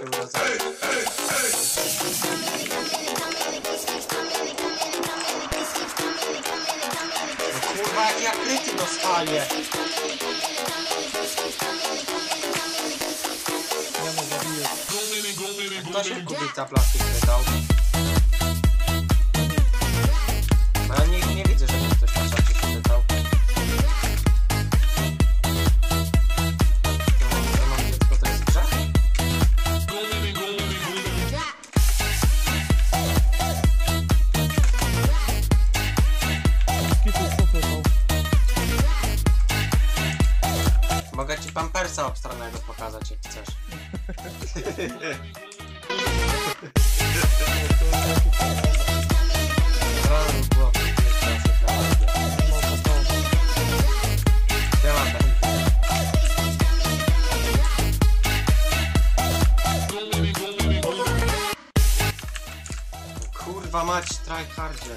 się uda. No kurwa, jak ja kryty dostaję. Ja mu zabiję. Kto się kubica plastik wydał? Ale nie widzę, żeby ktoś na czacie wydał. Mogę ci pampersa obstronnego pokazać, jak chcesz. Kurwa mać, tryhardzie.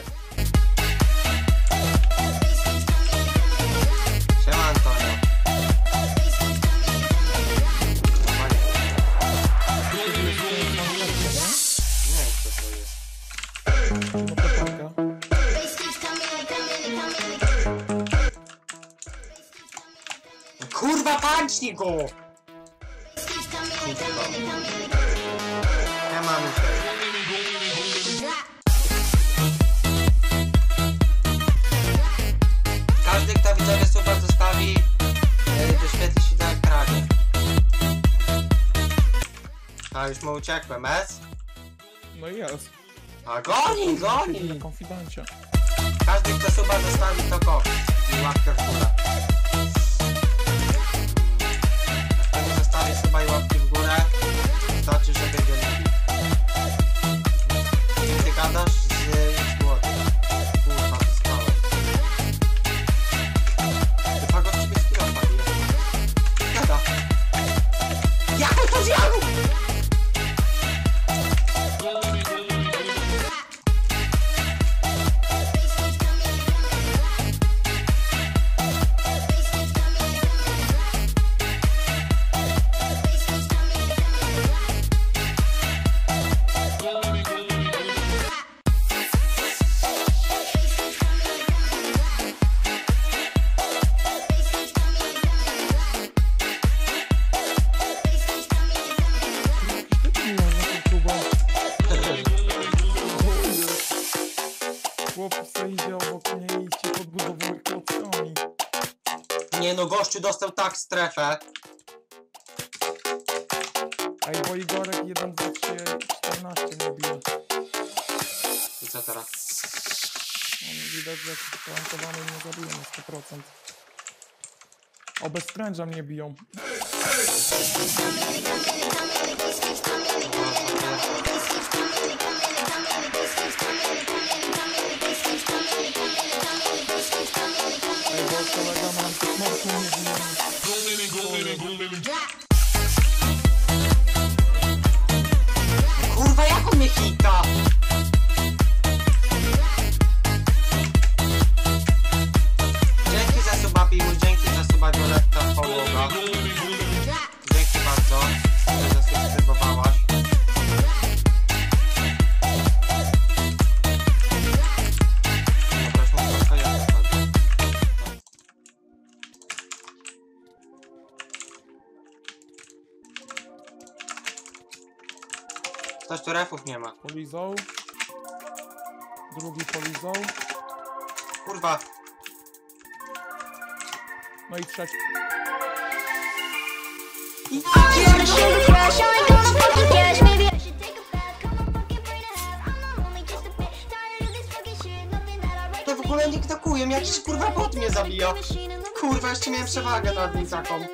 Kurwa, pańcznij go! Ja mam się. Każdy, kto widzowie super zostawi, wyświetli się na ekranie. A już mu uciekłem, No i jest. A goni, goni! Każdy, kto suba zostawi, to go. I łapkę w górę. A kto nie zostawi suba i łapki w górę, znaczy, że będzie lubi. Czyli ty gadasz z głowy. Kurwa, zostało. Chyba go ciebie z kilo paliłem. Gada. Jak on to zjadł? Nie no, gościu dostał tak strefę. Ej, bo Igorek 1, 2, 3, 14 nie bije. I co teraz? Widać, że jakiś talentowany nie zabiją na 100%. O, bez stręża mnie biją. Kurwa, jak on mnie hita? Dzięki za suba, Bimu, dzięki za suba, Violetta, Połoga. Dzięki bardzo, że zasubskrybowałaś. Ktoś tu refów nie ma. Polizał. Drugi polizał. Kurwa. No i trzeci. To w ogóle nie takuje, jakiś kurwa bot mnie zabija. Kurwa, jeszcze miałem przewagę nad nim taką.